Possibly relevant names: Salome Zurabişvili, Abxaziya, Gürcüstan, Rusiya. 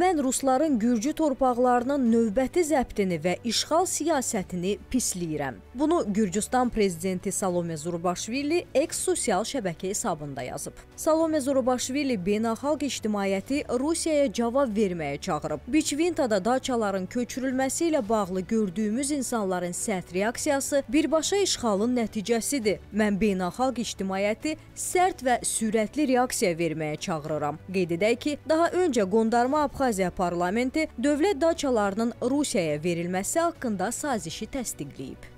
Mən rusların Gürcü torpaqlarının növbəti zəbtini və işğal siyasətini pisliyirəm. Bunu Gürcüstan prezidenti Salome Zurabişvili eks-sosial şəbəkə hesabında yazıb. Salome Zurabişvili beynəlxalq ictimaiyyəti Rusiyaya cavab verməyə çağırıb. Biçvinta'da daçaların köçürülməsi ilə bağlı gördüyümüz insanların sərt reaksiyası birbaşa işğalın nəticəsidir. Mən beynəlxalq ictimaiyyəti sərt və sürətli reaksiya verməyə çağırıram. Qeyd edək ki, daha öncə Qondarma Abxaziya parlamenti dövlət daçalarının Rusiyaya verilməsi haqqında sazişi təsdiqləyib.